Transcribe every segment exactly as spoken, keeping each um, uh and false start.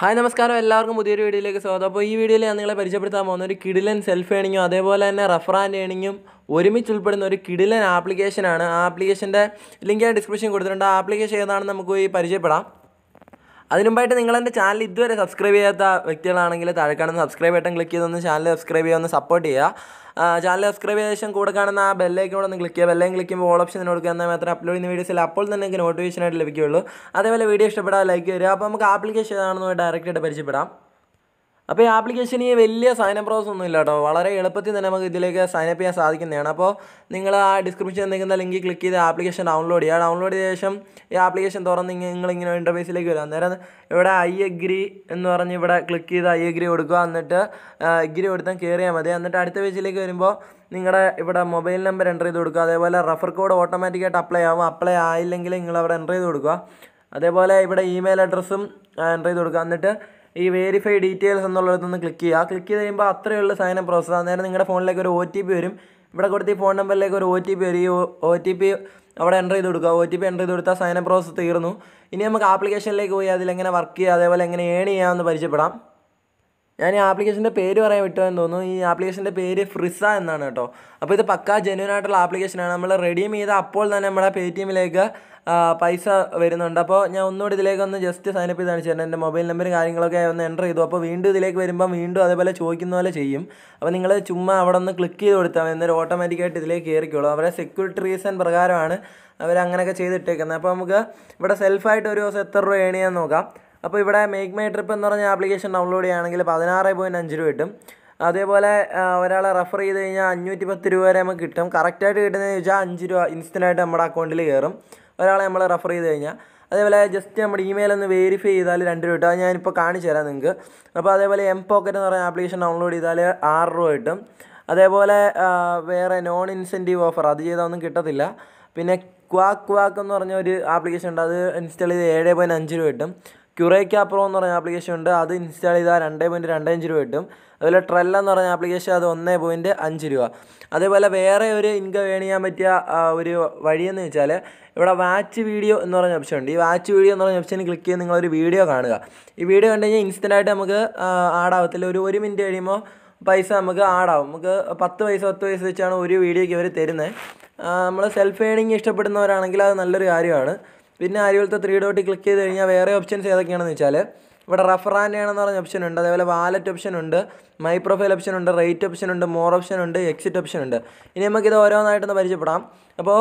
Hi, Namaskaram, എല്ലാവർക്കും പുതിയൊരു വീഡിയോയിലേക്ക് സ്വാഗതം. അപ്പോൾ ഈ വീഡിയോയിൽ ഞാൻ നിങ്ങളെ പരിചയപ്പെടുത്താൻ പോകുന്ന ഒരു കിഡിലൻ സെൽഫ് ഏണിങ്ങും അതേപോലെ തന്നെ റഫറൽ ഏണിങ്ങും ഒരുമിച്ച് ഉൾപ്പെടുന്ന ഒരു കിഡിലൻ ആപ്ലിക്കേഷനാണ്. ആ ആപ്ലിക്കേഷൻ്റെ ലിങ്ക് ഞാൻ ഡിസ്ക്രിപ്ഷനിൽ കൊടുത്തിട്ടുണ്ട്. ആ ആപ്ലിക്കേഷൻ ഏതാണെന്ന് നമുക്ക് പോയി പരിചയപ്പെടാം. അതിനുമുമ്പായിട്ട് നിങ്ങൾ എൻ്റെ ചാനൽ ഇതുവരെ സബ്സ്ക്രൈബ് ചെയ്യാത്ത വ്യക്തികളാണെങ്കിൽ താഴെ കാണുന്ന സബ്സ്ക്രൈബ് ബട്ടൺ ക്ലിക്ക് ചെയ്തൊന്ന് ചാനൽ സബ്സ്ക്രൈബ് ചെയ്യുക, ഒന്ന് സപ്പോർട്ട് ചെയ്യുക. ചാനൽ സബ്സ്ക്രൈബ് ചെയ്ത ശേഷം കൂടെ കാണുന്ന ആ ബെല്ലൈക്കോടെ ഒന്ന് ക്ലിക്ക് ചെയ്യുക. ബെല്ലൈൻ ക്ലിക്ക് ചെയ്യുമ്പോൾ ഓൾ ഓപ്ഷൻ കൊടുക്കുക, എന്നാൽ മാത്രമേ അപ്ലോഡ് ചെയ്യുന്ന വീഡിയോസിൽ അപ്പോൾ തന്നെ നിങ്ങൾക്ക് നോട്ടിഫിക്കേഷനായിട്ട് ലഭിക്കുകയുള്ളൂ. അതേപോലെ വീഡിയോ ഇഷ്ടപ്പെടാൻ ലൈക്ക് വരിക. അപ്പോൾ നമുക്ക് ആപ്ലിക്കേഷൻ ഏതാണെന്ന് ഡയറക്റ്റായിട്ട് പരിചയപ്പെടാം. അപ്പോൾ ഈ ആപ്ലിക്കേഷൻ ഈ വലിയ സൈനപ്പ് പ്രോസസ് ഒന്നും ഇല്ല കേട്ടോ. വളരെ എളുപ്പത്തിൽ തന്നെ നമുക്ക് ഇതിലേക്ക് സൈനപ്പ് ചെയ്യാൻ സാധിക്കുന്നതാണ്. അപ്പോൾ നിങ്ങൾ ആ ഡിസ്ക്രിപ്ഷൻ തന്നിരിക്കുന്ന ലിങ്കിൽ ക്ലിക്ക് ചെയ്ത് ആപ്ലിക്കേഷൻ ഡൗൺലോഡ് ചെയ്യുക. ഡൗൺലോഡ് ചെയ്ത ശേഷം ഈ ആപ്ലിക്കേഷൻ തുറന്ന് നിങ്ങളിങ്ങനെ ഇൻ്റർഫേസിലേക്ക് വരിക. അന്നേരം ഇവിടെ ഐ എഗ്രി എന്ന് പറഞ്ഞ് ഇവിടെ ക്ലിക്ക് ചെയ്ത് ഐ എഗ്രി കൊടുക്കുക. എന്നിട്ട് എഗ്രി കൊടുത്താൽ കയറിയാൽ മതി. എന്നിട്ട് അടുത്ത പേജിലേക്ക് വരുമ്പോൾ നിങ്ങളുടെ ഇവിടെ മൊബൈൽ നമ്പർ എൻ്റർ ചെയ്ത് കൊടുക്കുക. അതേപോലെ റെഫർ കോഡ് ഓട്ടോമാറ്റിക്കായിട്ട് അപ്ലൈ ആവും. അപ്ലൈ ആയില്ലെങ്കിൽ നിങ്ങളവിടെ എൻ്റർ ചെയ്ത് കൊടുക്കുക. അതേപോലെ ഇവിടെ ഇമെയിൽ അഡ്രസ്സും എൻ്റർ ചെയ്ത് കൊടുക്കുക. എന്നിട്ട് ഈ വെരിഫൈ ഡീറ്റെയിൽസ് എന്നുള്ളടത്തൊന്ന് ക്ലിക്ക് ചെയ്യുക. ക്ലിക്ക് ചെയ്ത് കഴിയുമ്പോൾ അത്രയുള്ള സൈൻ അപ്പ് പ്രോസസ്സ്. അന്നേരം നിങ്ങളുടെ ഫോണിലേക്ക് ഒരു ഒ ടി പി വരും. ഇവിടെ കൊടുത്ത് ഈ ഫോൺ നമ്പറിലേക്ക് ഒരു ഒ ടി പി വരും. ഈ ഒ ടി പി അവിടെ എൻ്റർ ചെയ്ത് കൊടുക്കുക. ഒ ടി പി എൻ്റർ ചെയ്ത് കൊടുത്താൽ സൈൻ അപ്പ് പ്രോസസ്സ് തീർന്നു. ഇനി നമുക്ക് ആപ്ലിക്കേഷനിലേക്ക് പോയി അതിലെങ്ങനെ വർക്ക് ചെയ്യുക, അതേപോലെ എങ്ങനെ ഏൺ ചെയ്യാമെന്ന് പരിചയപ്പെടാം. ഞാൻ ഈ ആപ്ലിക്കേഷൻ്റെ പേര് പറയാൻ വിട്ടുവെന്ന് തോന്നുന്നു. ഈ ആപ്ലിക്കേഷൻ്റെ പേര് ഫ്രിസ എന്നാണ് കേട്ടോ. അപ്പോൾ ഇത് പക്കാ ജെന്യൂൻ ആയിട്ടുള്ള ആപ്ലിക്കേഷനാണ്. നമ്മൾ റെഡീം ചെയ്ത് അപ്പോൾ തന്നെ നമ്മുടെ പേ ടി എമ്മിലേക്ക് പൈസ വരുന്നുണ്ട്. അപ്പോൾ ഞാൻ ഒന്നുകൂടി ഇതിലേക്ക് ഒന്ന് ജസ്റ്റ് സൈനപ്പ് ചെയ്ത് കാണിച്ചു തരാം. എൻ്റെ മൊബൈൽ നമ്പറും കാര്യങ്ങളൊക്കെ ഒന്ന് എൻ്റർ ചെയ്തു. അപ്പോൾ വീണ്ടും ഇതിലേക്ക് വരുമ്പം വീണ്ടും അതേപോലെ ചോദിക്കുന്ന പോലെ ചെയ്യും. അപ്പോൾ നിങ്ങൾ ചുമ്മാ അവിടെ ഒന്ന് ക്ലിക്ക് ചെയ്ത് കൊടുത്താൽ എന്നൊരു ഓട്ടോമാറ്റിക്കായിട്ട് ഇതിലേക്ക് കയറിക്കോളൂ. അവരെ സെക്യൂരിറ്റി റീസൺ പ്രകാരമാണ് അവരങ്ങനെയൊക്കെ ചെയ്തിട്ടേക്കുന്നത്. അപ്പോൾ നമുക്ക് ഇവിടെ സെൽഫായിട്ട് ഒരു ദിവസം എത്ര രൂപ ഏൺ ചെയ്യാൻ നോക്കാം. അപ്പോൾ ഇവിടെ മേക്ക് മൈ ട്രിപ്പ് എന്ന് പറഞ്ഞ ആപ്ലിക്കേഷൻ ഡൗൺലോഡ് ചെയ്യുകയാണെങ്കിൽ പതിനാറ് പോയിൻറ്റ് അഞ്ച് രൂപ കിട്ടും. അതേപോലെ ഒരാളെ റെഫർ ചെയ്ത് കഴിഞ്ഞാൽ അഞ്ഞൂറ്റി പത്ത് രൂപ വരെ നമുക്ക് കിട്ടും. കറക്റ്റായിട്ട് കിട്ടുന്നതെന്ന് ചോദിച്ചാൽ അഞ്ച് രൂപ ഇൻസ്റ്റൻ്റായിട്ട് നമ്മുടെ അക്കൗണ്ടിൽ കയറും ഒരാളെ നമ്മൾ റെഫർ ചെയ്ത് കഴിഞ്ഞാൽ. അതേപോലെ ജസ്റ്റ് നമ്മുടെ ഇമെയിൽ ഒന്ന് വെരിഫൈ ചെയ്താൽ രണ്ട് രൂപ കിട്ടും. അത് ഞാനിപ്പോൾ കാണിച്ചു തരാം നിങ്ങൾക്ക്. അപ്പോൾ അതേപോലെ എം പോക്കറ്റ് എന്ന് പറഞ്ഞ ആപ്ലിക്കേഷൻ ഡൗൺലോഡ് ചെയ്താൽ ആറ് രൂപ കിട്ടും. അതേപോലെ വേറെ നോൺ ഇൻസെൻറ്റീവ് ഓഫർ അത് ചെയ്താൽ ഒന്നും കിട്ടത്തില്ല. പിന്നെ ക്വാക്ക് ക്വാക്ക് എന്ന് പറഞ്ഞ ഒരു ആപ്ലിക്കേഷൻ ഉണ്ട്. അത് ഇൻസ്റ്റാൾ ചെയ്ത് ഏഴ് പോയിൻറ്റ് അഞ്ച് രൂപ കിട്ടും. ക്യുറേക്ക പ്രോ എന്ന് പറഞ്ഞ ആപ്ലിക്കേഷൻ ഉണ്ട്. അത് ഇൻസ്റ്റാൾ ചെയ്താൽ രണ്ട് പോയിൻറ്റ് രണ്ട് അഞ്ച് രൂപ കിട്ടും. അതുപോലെ ട്രെല്ല എന്ന് പറഞ്ഞ ആപ്ലിക്കേഷൻ അത് ഒന്ന് പോയിൻറ്റ് അഞ്ച് രൂപ. അതേപോലെ വേറെ ഒരു ഇൻകം ഏൺ ചെയ്യാൻ പറ്റിയ ഒരു വഴിയെന്ന് വെച്ചാൽ ഇവിടെ വാച്ച് വീഡിയോ എന്ന് പറഞ്ഞ ഓപ്ഷൻ ഉണ്ട്. ഈ വാച്ച് വീഡിയോ എന്ന് പറഞ്ഞ ഓപ്ഷനിൽ ക്ലിക്ക് ചെയ്ത് നിങ്ങളൊരു വീഡിയോ കാണുക. ഈ വീഡിയോ കണ്ടു കഴിഞ്ഞാൽ ഇൻസ്റ്റൻ്റായിട്ട് നമുക്ക് ആഡാവത്തില്ല. ഒരു ഒരു മിനിറ്റ് കഴിയുമ്പോൾ പൈസ നമുക്ക് ആഡാവും. നമുക്ക് പത്ത് പൈസ പത്ത് പൈസ വെച്ചാണ് ഒരു വീഡിയോയ്ക്ക് അവർ തരുന്നത്. നമ്മൾ സെൽഫ് ഏണിങ് ഇഷ്ടപ്പെടുന്നവരാണെങ്കിൽ അത് നല്ലൊരു കാര്യമാണ്. പിന്നെ അരിവലത്തെ ത്രീ ഡോട്ട് ക്ലിക്ക് ചെയ്ത് കഴിഞ്ഞാൽ വേറെ ഓപ്ഷൻസ് ഏതൊക്കെയാണെന്ന് വെച്ചാൽ ഇവിടെ റെഫർ ആൻഡ് ഏൺ എന്ന് പറഞ്ഞ ഓപ്ഷൻ ഉണ്ട്. അതേപോലെ വാലറ്റ് ഓപ്ഷൻ ഉണ്ട്, മൈ പ്രൊഫൈൽ ഓപ്ഷൻ ഉണ്ട്, റേറ്റ് ഓപ്ഷൻ ഉണ്ട്, മോർ ഓപ്ഷൻ ഉണ്ട്, എക്സിറ്റ് ഓപ്ഷൻ ഉണ്ട്. ഇനി നമുക്കിത് ഓരോന്നായിട്ടൊന്ന് പരിചയപ്പെടാം. അപ്പോൾ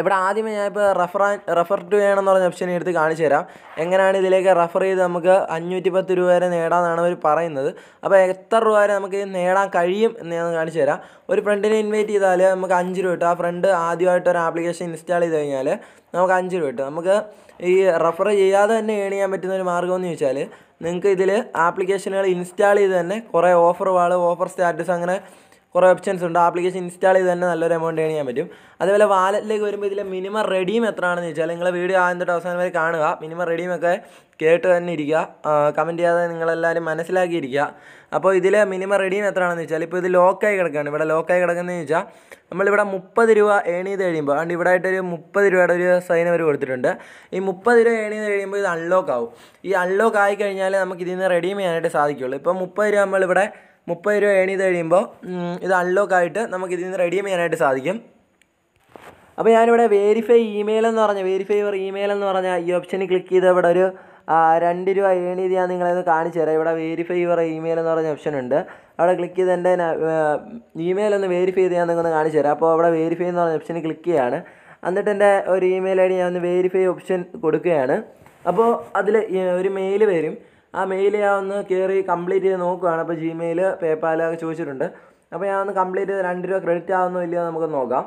ഇവിടെ ആദ്യമേ ഞാനിപ്പോൾ റെഫർ റെഫർ ടു ഏൺ എന്ന് പറഞ്ഞ ഓപ്ഷൻ എടുത്ത് കാണിച്ചു തരാം. എങ്ങനെയാണ് ഇതിലേക്ക് റെഫർ ചെയ്ത് നമുക്ക് അഞ്ഞൂറ്റി പത്ത് രൂപ വരെ നേടാമെന്നാണ് അവർ പറയുന്നത്. അപ്പോൾ എത്ര രൂപ വരെ നമുക്ക് നേടാൻ കഴിയും എന്ന് ഞാൻ കാണിച്ചു തരാം. ഒരു ഫ്രണ്ടിനെ ഇൻവൈറ്റ് ചെയ്താൽ നമുക്ക് അഞ്ച് രൂപ കിട്ടും. ആ ഫ്രണ്ട് ആദ്യമായിട്ട് ഒരു ആപ്ലിക്കേഷൻ ഇൻസ്റ്റാൾ ചെയ്ത് കഴിഞ്ഞാൽ നമുക്ക് അഞ്ച് രൂപ കിട്ടും. നമുക്ക് ഈ റെഫർ ചെയ്യാതെ തന്നെ ഏൺ ചെയ്യാൻ പറ്റുന്ന ഒരു മാർഗ്ഗം എന്ന് ചോദിച്ചാൽ നിങ്ങൾക്ക് ഇതിൽ ആപ്ലിക്കേഷനുകൾ ഇൻസ്റ്റാൾ ചെയ്ത് തന്നെ കുറേ ഓഫർ വാൾ, ഓഫർ സ്റ്റാറ്റസ്, അങ്ങനെ കുറേ ഓപ്ഷൻസ് ഉണ്ട്. ആപ്ലിക്കേഷൻ ഇൻസ്റ്റാൾ ചെയ്ത് തന്നെ നല്ലൊരു എമൗണ്ട് ഏൺ ചെയ്യാൻ പറ്റും. അതേപോലെ വാലറ്റിലേക്ക് വരുമ്പോൾ ഇതിലെ മിനിമം റെഡീം എത്രയാണെന്ന് ചോദിച്ചാൽ നിങ്ങൾ വീഡിയോ ആദ്യം തൊട്ട് അവസാനം വരെ കാണുക. മിനിമം റെഡീമൊക്കെ കേട്ട് തന്നെ ഇരിക്കുക. കമൻറ്റ് ചെയ്യാതെ നിങ്ങളെല്ലാവരും മനസ്സിലാക്കിയിരിക്കുക. അപ്പോൾ ഇതിലെ മിനിമം റെഡീം എത്രയാണെന്ന് വെച്ചാൽ ഇപ്പോൾ ഇത് ലോക്കായി കിടക്കുകയാണ്. ഇവിടെ ലോക്കായി കിടക്കുന്നതെന്ന് വെച്ചാൽ നമ്മളിവിടെ മുപ്പത് രൂപ ഏൺ ചെയ്ത് കഴിയുമ്പോൾ അതുകൊണ്ട് ഇവിടെ ആയിട്ടൊരു മുപ്പത് രൂപയുടെ ഒരു സൈൻ അവർ കൊടുത്തിട്ടുണ്ട്. ഈ മുപ്പത് രൂപ ഏൺ ചെയ്ത് കഴിയുമ്പോൾ ഇത് അൺലോക്ക് ആവും. ഈ അൺലോക്ക് ആയി കഴിഞ്ഞാൽ നമുക്ക് ഇതിൽ നിന്ന് റെഡീം ചെയ്യാനായിട്ട് സാധിക്കുകയുള്ളൂ. ഇപ്പോൾ മുപ്പത് രൂപ നമ്മളിവിടെ മുപ്പത് രൂപ ഏൺ ചെയ്ത് കഴിയുമ്പോൾ ഇത് അൺലോക്ക് ആയിട്ട് നമുക്ക് ഇതിൽ നിന്ന് റെഡീം ചെയ്യാനായിട്ട് സാധിക്കും. അപ്പോൾ ഞാനിവിടെ വേരിഫൈ ഇമെയിൽ എന്ന് പറഞ്ഞാൽ വേരിഫൈ യുവർ ഇമെയിൽ എന്ന് പറഞ്ഞാൽ ഈ ഓപ്ഷനിൽ ക്ലിക്ക് ചെയ്ത് ഇവിടെ ഒരു രണ്ട് രൂപ ഏൺ ചെയ്ത് ഞാൻ നിങ്ങളെ കാണിച്ചു തരാം. ഇവിടെ വേരിഫൈ യുവർ ഇമെയിൽ എന്ന് പറഞ്ഞ ഓപ്ഷൻ ഉണ്ട്. അവിടെ ക്ലിക്ക് ചെയ്ത് എൻ്റെ ഇമെയിൽ ഒന്ന് വേരിഫൈ ചെയ്ത് ഞാൻ നിങ്ങളൊന്ന് കാണിച്ചു തരാം. അപ്പോൾ അവിടെ വേരിഫൈ എന്ന് പറഞ്ഞ ഓപ്ഷനിൽ ക്ലിക്ക് ചെയ്യുകയാണ്. എന്നിട്ട് എൻ്റെ ഒരു ഇമെയിൽ ഐ ഡി ഞാൻ ഒന്ന് വേരിഫൈ ഓപ്ഷൻ കൊടുക്കുകയാണ്. അപ്പോൾ അതിൽ ഒരു മെയിൽ വരും. ആ മെയിൽ ഞാൻ ഒന്ന് കയറി കംപ്ലീറ്റ് ചെയ്ത് നോക്കുകയാണ്. അപ്പോൾ ജിമെയിൽ, പേപ്പാൽ ഒക്കെ ചോദിച്ചിട്ടുണ്ട്. അപ്പോൾ ഞാൻ ഒന്ന് കംപ്ലീറ്റ് ചെയ്ത് രണ്ട് രൂപ ക്രെഡിറ്റ് ആവുന്നോ ഇല്ലയോ നമുക്ക് നോക്കാം.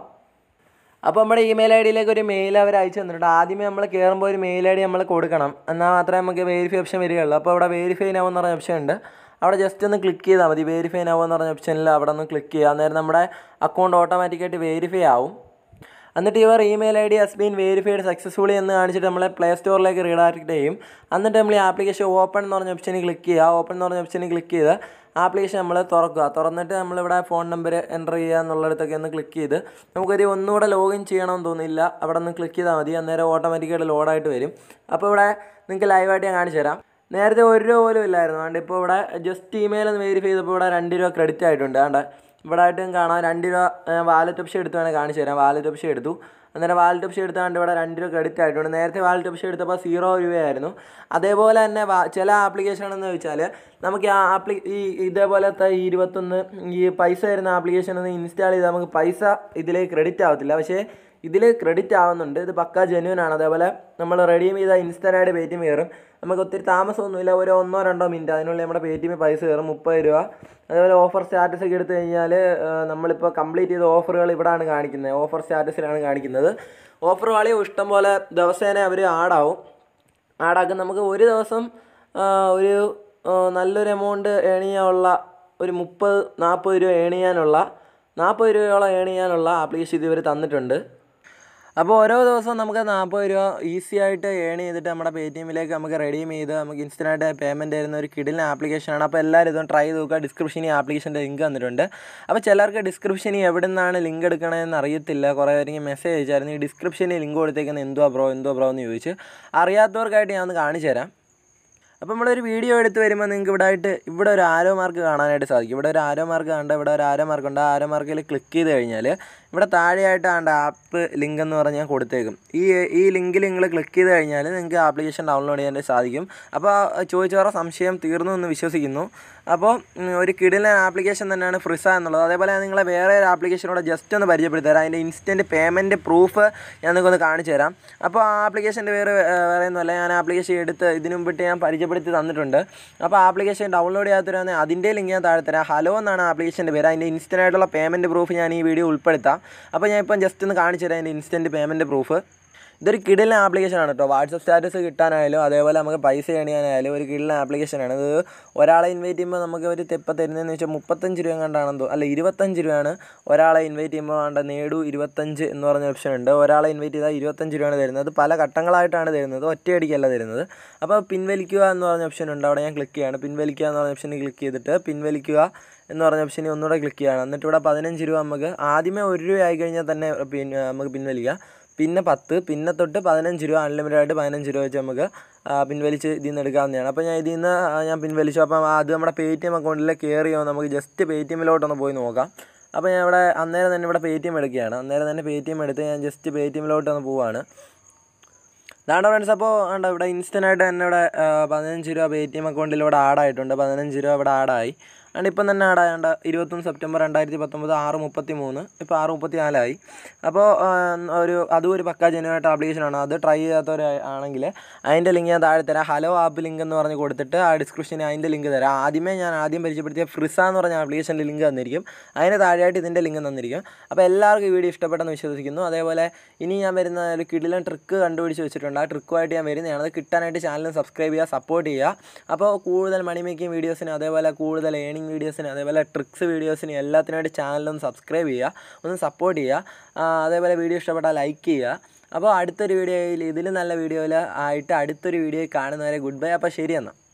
അപ്പോൾ നമ്മുടെ ഇമെയിൽ ഐ ഡിയിലേക്ക് ഒരു മെയിൽ അവർ അയച്ചു തന്നിട്ടുണ്ട്. ആദ്യമേ നമ്മൾ കയറുമ്പോൾ ഒരു മെയിൽ ഐ ഡി നമ്മൾ കൊടുക്കണം, എന്നാൽ മാത്രമേ നമുക്ക് വെരിഫൈ ഓപ്ഷൻ വരികയുള്ളൂ. അപ്പോൾ അവിടെ വെരിഫൈ നൗ എന്ന് പറഞ്ഞ ഓപ്ഷൻ ഉണ്ട്. അവിടെ ജസ്റ്റ് ഒന്ന് ക്ലിക്ക് ചെയ്താൽ മതി. വെരിഫൈ നൗ എന്ന് പറഞ്ഞ ഓപ്ഷനിൽ അവിടെ ഒന്ന് ക്ലിക്ക് ചെയ്യുക. അന്നേരം നമ്മുടെ അക്കൗണ്ട് ഓട്ടോമാറ്റിക്കായിട്ട് വെരിഫൈ ആവും. എന്നിട്ട് ഇവർ email I D has been verified successfully എന്ന് കാണിച്ചിട്ട് നമ്മളെ പ്ലേ സ്റ്റോറിലേക്ക് റീഡയറക്റ്റ് ചെയ്യും. എന്നിട്ട് നമ്മൾ ഈ ആപ്ലിക്കേഷൻ ഓപ്പൺ എന്ന് പറഞ്ഞ ഓപ്ഷനിൽ ക്ലിക്ക് ചെയ്യുക. ഓപ്പൺ എന്ന് പറഞ്ഞ ഓപ്ഷനിൽ ക്ലിക്ക് ചെയ്ത് ആപ്ലിക്കേഷൻ നമ്മൾ തുറക്കുക. തുറന്നിട്ട് നമ്മളിവിടെ ഫോൺ നമ്പർ എൻ്റർ ചെയ്യുക എന്നുള്ളിടത്തൊക്കെ ഒന്ന് ക്ലിക്ക് ചെയ്ത് നമുക്കൊരു ഒന്നുകൂടെ ലോഗിൻ ചെയ്യണമെന്ന് തോന്നിയില്ല അവിടെ ഒന്ന് ക്ലിക്ക് ചെയ്താൽ മതി. അന്നേരം ഓട്ടോമാറ്റിക്കായിട്ട് ലോഡായിട്ട് വരും. അപ്പോൾ ഇവിടെ നിങ്ങൾക്ക് ലൈവായിട്ട് ഞാൻ കാണിച്ചു തരാം. നേരത്തെ ഒരു രൂപ പോലും ഇല്ലായിരുന്നു. അതുകൊണ്ട് ഇപ്പോൾ ഇവിടെ ജസ്റ്റ് ഇമെയിൽ ഒന്ന് വെരിഫൈ ചെയ്തപ്പോൾ ഇവിടെ രണ്ട് രൂപ ക്രെഡിറ്റ് ആയിട്ടുണ്ട്. അതുകൊണ്ട് ഇവിടെ ആയിട്ടും കാണാം രണ്ട് രൂപ വാലറ്റ് ഓപ്ഷൻ എടുത്ത് വേണേൽ കാണിച്ചു തരാം. വാലറ്റ് ഓപ്ഷൻ എടുത്തു, അന്നേരം വാലറ്റ് ഓപ്ഷൻ എടുത്താണ്ട് ഇവിടെ രണ്ട് രൂപ ക്രെഡിറ്റ് ആയിട്ടുണ്ട്. നേരത്തെ വാലറ്റ് ഓപ്ഷൻ എടുത്തപ്പോൾ സീറോ രൂപയായിരുന്നു. അതേപോലെ തന്നെ ചില ആപ്ലിക്കേഷനെന്ന് വെച്ചാൽ നമുക്ക് ആ ആപ്ലി ഈ ഇതേപോലത്തെ ഈ ഇരുപത്തൊന്ന് ഈ പൈസ വരുന്ന ആപ്ലിക്കേഷനൊന്ന് ഇൻസ്റ്റാൾ ചെയ്താൽ നമുക്ക് പൈസ ഇതിലേക്ക് ക്രെഡിറ്റ് ആവത്തില്ല, പക്ഷേ ഇതിൽ ക്രെഡിറ്റ് ആവുന്നുണ്ട്. ഇത് പക്കാ ജെന്യൂൻ ആണ്. അതേപോലെ നമ്മൾ റെഡീം ചെയ്താൽ ഇൻസ്റ്റൻ്റായിട്ട് പേടിഎം കയറും. നമുക്ക് ഒത്തിരി താമസമൊന്നുമില്ല, ഒരു ഒന്നോ രണ്ടോ മിനിറ്റ് അതിനുള്ളിൽ നമ്മുടെ പേടിഎമ്മിൽ പൈസ കയറും, മുപ്പത് രൂപ. അതേപോലെ ഓഫർ സ്റ്റാറ്റസ് ഒക്കെ എടുത്തു കഴിഞ്ഞാൽ നമ്മളിപ്പോൾ കംപ്ലീറ്റ് ചെയ്ത ഓഫറുകൾ ഇവിടെയാണ് കാണിക്കുന്നത്, ഓഫർ സ്റ്റാറ്റസിലാണ് കാണിക്കുന്നത്. ഓഫർ വാളിയും ഇഷ്ടംപോലെ ദിവസേന അവർ ആഡാവും. ആഡാക്കും നമുക്ക് ഒരു ദിവസം ഒരു നല്ലൊരു എമൗണ്ട് ഏൺ ചെയ്യാനുള്ള ഒരു മുപ്പത് നാൽപ്പത് രൂപ ഏൺ ചെയ്യാനുള്ള നാൽപ്പത് രൂപയോളം ഏൺ ചെയ്യാനുള്ള ആപ്ലിക്കേഷൻ ഇവർ തന്നിട്ടുണ്ട്. അപ്പോൾ ഓരോ ദിവസവും നമുക്ക് നാൽപ്പത് രൂപ ഈസി ആയിട്ട് ഏൺ ചെയ്തിട്ട് നമ്മുടെ പേടിഎമ്മിലേക്ക് നമുക്ക് റെഡീം ചെയ്ത് നമുക്ക് ഇൻസ്റ്റൻ്റായിട്ട് പേയ്മെൻറ്റ് തരുന്ന ഒരു കിടിലിന് ആപ്ലിക്കേഷനാണ്. അപ്പോൾ എല്ലാവരും ഇതും ട്രൈ നോക്കുക. ഡിസ്ക്രിപ്ഷനിൽ ആപ്ലിക്കേഷൻ്റെ ലിങ്ക് തന്നിട്ടുണ്ട്. അപ്പോൾ ചിലർക്ക് ഡിസ്ക്രിപ്ഷനിൽ എവിടെ നിന്നാണ് ലിങ്ക് എടുക്കണമെന്ന് അറിയത്തില്ല. കുറേ പേരെങ്കിൽ മെസ്സേജ് അയച്ചായിരുന്നു ഈ ഡിസ്ക്രിപ്ഷനിൽ ലിങ്ക് കൊടുത്തേക്കുന്ന എന്തുവാ ബ്രോ എന്തോ ബ്രോ എന്ന് ചോദിച്ച്. അറിയാത്തവർക്കായിട്ട് ഞാൻ ഒന്ന് കാണിച്ചു തരാം. അപ്പോൾ നമ്മളൊരു വീഡിയോ എടുത്ത് വരുമ്പോൾ നിങ്ങൾക്ക് ഇവിടെ ആയിട്ട് ഇവിടെ ഒരു ആരോ മാർക്ക് കാണാനായിട്ട് സാധിക്കും. ഇവിടെ ഒരു ആരോ മാർക്ക് കണ്ട് ഇവിടെ ഒരു ആരോ മാർക്കുണ്ട്. ആ ആരോ മാർക്കിൽ ക്ലിക്ക് ചെയ്ത് കഴിഞ്ഞാൽ ഇവിടെ താഴെയായിട്ടാണ് ആപ്പ് ലിങ്ക് എന്ന് പറഞ്ഞ് ഞാൻ കൊടുത്തേക്കും. ഈ ഈ ലിങ്കിൽ നിങ്ങൾ ക്ലിക്ക് ചെയ്ത് കഴിഞ്ഞാൽ നിങ്ങൾക്ക് ആപ്ലിക്കേഷൻ ഡൗൺലോഡ് ചെയ്യാൻ സാധിക്കും. അപ്പോൾ ചോദിച്ചവരുടെ സംശയം തീർന്നു എന്ന് വിശ്വസിക്കുന്നു. അപ്പോൾ ഒരു കിടിലൻ ആപ്ലിക്കേഷൻ തന്നെയാണ് ഫ്രിസ എന്നുള്ളത്. അതേപോലെ നിങ്ങളെ വേറെ ഒരു ആപ്ലിക്കേഷനോടെ ജസ്റ്റ് ഒന്ന് പരിചയപ്പെടുത്തി തരാം. അതിൻ്റെ ഇൻസ്റ്റൻറ്റ് പേയ്മെൻറ്റ് പ്രൂഫ് ഞാൻ നിങ്ങൾക്കൊന്ന് കാണിച്ചു തരാം. അപ്പോൾ ആ ആപ്ലിക്കേഷൻ്റെ പേര് വേറെയൊന്നുമല്ല, ഞാൻ ആപ്ലിക്കേഷൻ എടുത്ത് ഇതിനു മുമ്പിട്ട് ഞാൻ പരിചയപ്പെടുത്തി തന്നിട്ടുണ്ട്. അപ്പോൾ ആപ്ലിക്കേഷൻ ഡൗൺലോഡ് ചെയ്യാത്തവരാണെങ്കിൽ അതിൻ്റെ ലിങ്ക് ഞാൻ താഴെ തരാം. ഹലോ എന്നാണ് ആപ്ലിക്കേഷൻ്റെ പേര്. അതിൻ്റെ ഇൻസ്റ്റൻ്റ് ആയിട്ടുള്ള പേയ്മെൻറ്റ് പ്രൂഫ് ഞാൻ ഈ വീഡിയോ ഉൾപ്പെടുത്താം. അപ്പോൾ ഞാൻ ഇപ്പം ജസ്റ്റ് ഒന്ന് കാണിച്ചു തരാം അതിൻ്റെ ഇൻസ്റ്റൻറ്റ് പേയ്മെൻറ്റ് പ്രൂഫ്. ഇതൊരു കിടിലൻ ആപ്ലിക്കേഷനാണ് കേട്ടോ. വാട്സപ്പ് സ്റ്റാറ്റസ് കിട്ടാനായാലും അതേപോലെ നമുക്ക് പൈസ എണിയാനായാലും ഒരു കിടിലൻ ആപ്ലിക്കേഷനാണ്. ഇത് ഒരാളെ ഇൻവൈറ്റ് ചെയ്യുമ്പോൾ നമുക്ക് ഒരു തെപ്പ തരുന്നതെന്ന് വെച്ചാൽ മുപ്പത്തഞ്ച് രൂപ കണ്ടാണെന്ന് തോന്നുന്നു, അല്ല ഇരുപത്തഞ്ച് രൂപയാണ്. ഒരാളെ ഇൻവൈറ്റ് ചെയ്യുമ്പോൾ വേണ്ട നേടു ഇരുപത്തഞ്ച് എന്ന് പറഞ്ഞ ഓപ്ഷൻ ഉണ്ട്. ഒരാളെ ഇൻവൈറ്റ് ചെയ്താൽ ഇരുപത്തഞ്ച് രൂപയാണ് തരുന്നത്. പല ഘട്ടങ്ങളായിട്ടാണ് തരുന്നത്, ഒറ്റയടിക്കല്ല തരുന്നത്. അപ്പോൾ പിൻവലിക്കുക എന്ന് പറഞ്ഞ ഓപ്ഷൻ ഉണ്ട്. അവിടെ ഞാൻ ക്ലിക്ക് ചെയ്യാണ്. പിൻവലിക്കുക എന്ന് പറഞ്ഞ ഓപ്ഷനിൽ ക്ലിക്ക് ചെയ്തിട്ട് പിൻവലിക്കുക എന്ന് പറഞ്ഞ ഓപ്ഷനിൽ ഒന്നുകൂടെ ക്ലിക്ക് ചെയ്യണം. എന്നിട്ട് ഇവിടെ പതിനഞ്ച് രൂപ നമുക്ക് ആദ്യമേ ഒരു രൂപ ആയി കഴിഞ്ഞാൽ തന്നെ പിന്നെ നമുക്ക് പിൻവലിക്കാം. പിന്നെ പത്ത്, പിന്നെ തൊട്ട് പതിനഞ്ച് രൂപ അൺലിമിറ്റഡ് ആയിട്ട് പതിനഞ്ച് രൂപ വെച്ച് നമുക്ക് പിൻവലിച്ച് ഇതിൽ നിന്ന് എടുക്കാവുന്നതാണ്. അപ്പോൾ ഞാൻ ഇതിൽ നിന്ന് ഞാൻ പിൻവലിച്ചു. അപ്പം അത് നമ്മുടെ പേടിഎം അക്കൗണ്ടിൽ കയറിയോ നമുക്ക് ജസ്റ്റ് പേടിഎമ്മിലോട്ടൊന്ന് പോയി നോക്കാം. അപ്പോൾ ഞാൻ ഇവിടെ അന്നേരം തന്നെ ഇവിടെ പേടിഎം എടുക്കുകയാണ്. അന്നേരം തന്നെ പേടിഎം എടുത്ത് ഞാൻ ജസ്റ്റ് പേടിഎമ്മിലോട്ടൊന്ന് പോവുകയാണ്. അതാണ് ഫ്രണ്ട്സ്. അപ്പോൾ ഉണ്ട് ഇവിടെ ഇൻസ്റ്റൻ്റായിട്ട് തന്നെ ഇവിടെ പതിനഞ്ച് രൂപ പേടിഎം അക്കൗണ്ടിൽ ഇവിടെ ആഡായിട്ടുണ്ട്. പതിനഞ്ച് രൂപ ഇവിടെ ആഡായി. അതുകൊണ്ട് ഇപ്പം തന്നെ ആടാണ്ട് ഇരുപത്തൊന്ന് സെപ്റ്റംബർ രണ്ടായിരത്തി പത്തൊമ്പത് ആറ് മുപ്പത്തി മൂന്ന് ഇപ്പോൾ ആറ് മുപ്പത്തി നാലായി. അപ്പോൾ ഒരു അതും ഒരു പക്കാ ജെന്യൂനായിട്ട് ആപ്ലിക്കേഷനാണ്. അത് ട്രൈ ചെയ്യാത്തവർ ആണെങ്കിൽ അതിൻ്റെ ലിങ്ക് ഞാൻ താഴെ തരാം. ഹലോ ആപ്പ് ലിങ്ക് എന്ന് പറഞ്ഞ് കൊടുത്തിട്ട് ആ ഡിസ്ക്രിപ്ഷനിൽ അതിൻ്റെ ലിങ്ക് തരാം. ആദ്യമേ ഞാൻ ആദ്യം പരിചയപ്പെടുത്തിയ ഫ്രിസ എന്ന് പറഞ്ഞ ആപ്ലിക്കേഷൻ്റെ ലിങ്ക് തന്നിരിക്കും. അതിന് താഴെയായിട്ട് ഇതിൻ്റെ ലിങ്ക് തന്നിരിക്കും. അപ്പോൾ എല്ലാവർക്കും ഈ വീഡിയോ ഇഷ്ടപ്പെട്ടെന്ന് വിശ്വസിക്കുന്നു. അതേപോലെ ഇനി ഞാൻ വരുന്ന ഒരു കിടിലൻ ട്രിക്ക് കണ്ടുപിടിച്ച് വെച്ചിട്ടുണ്ട്. ആ ട്രിക്കുമായിട്ട് ഞാൻ വരുന്നതാണ്. അത് കിട്ടാനായിട്ട് ചാനലിന് സബ്സ്ക്രൈബ് ചെയ്യുക, സപ്പോർട്ട് ചെയ്യുക. അപ്പോൾ കൂടുതൽ മണി മേക്കിംഗ് വീഡിയോസിന് അതേപോലെ കൂടുതൽ ഏണിംഗ് വീഡിയോസിന് അതേപോലെ ട്രിക്സ് വീഡിയോസിന് എല്ലാത്തിനായിട്ട് ചാനലൊന്ന് സബ്സ്ക്രൈബ് ചെയ്യുക, ഒന്ന് സപ്പോർട്ട് ചെയ്യുക. അതേപോലെ വീഡിയോ ഇഷ്ടപ്പെട്ടാൽ ലൈക്ക് ചെയ്യുക. അപ്പോൾ അടുത്തൊരു വീഡിയോയിൽ ഇതിലും നല്ല വീഡിയോയിൽ ആയിട്ട് അടുത്തൊരു വീഡിയോയിൽ കാണുന്നവരെ ഗുഡ് ബൈ. അപ്പോൾ ശരി എന്നാൽ.